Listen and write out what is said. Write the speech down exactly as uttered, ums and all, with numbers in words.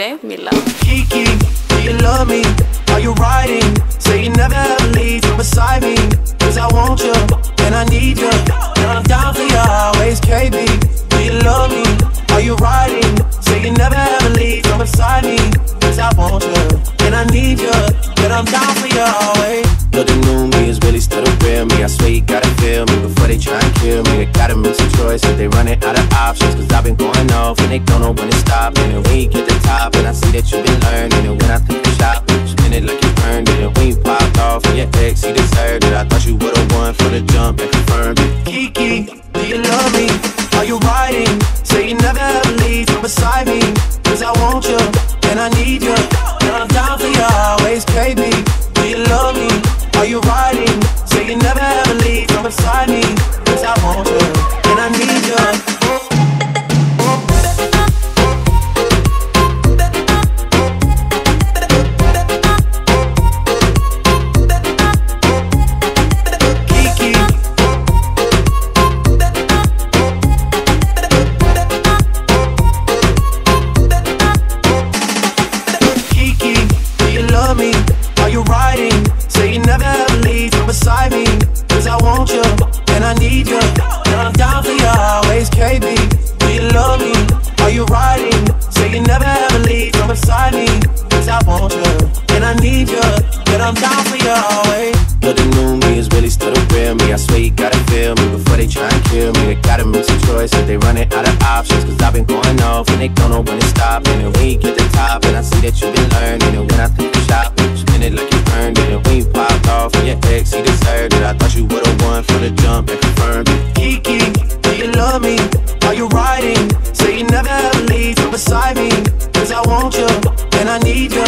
D J Mila. Kiki, do you love me? Are you riding? Say you never ever leave from beside me. Cause I want you, and I need you, and I'm down for you always. K B, do you love me? Are you riding? Say you never ever leave from beside me. Cause I want you, and I need you, and I'm down for you always. Look, the new me is really still the real me. I swear you gotta feel me before they try and kill me. They gotta make some choices, they running out of options. Cause I've been going off and they don't know when to stop. And when you get to the top and I see that you've been learning. And when I think you shop, you spend it like you earned it. And when you popped off and your ex, he deserved it. I thought you would've won from the jump and confirmed it. Kiki, do you love me? Are you riding? Say you never ever leave from beside me. Cause I want you, and I need you, and I'm down for you always. K B, do you love me? Are you riding? Say you never ever leave from beside me. Cause I want you, and I need you. Kiki. Kiki, do you love me? Are you riding? Say you never ever leave from beside me. Cause I want you, and I need you, and I'm down for you always. K B, do you love me? Are you riding? Say you never ever leave from beside me. Cause I want you, and I need you, and I'm down for you always. Look, the new me is really still the real me. I swear you gotta feel me before they try and kill me. They gotta make some choices, they running out of options. Cause I've been going off and they don't know when to stop. And when you get to the top and I see that you've been learning. And when I think you shop, spend it like you earned it. And when you popped off and your ex, he deserved it. I thought you would've won from the jump and confirmed it. Kiki, do you love me? Are you riding? Say you never ever leave from beside me. Cause I want you, and I need you.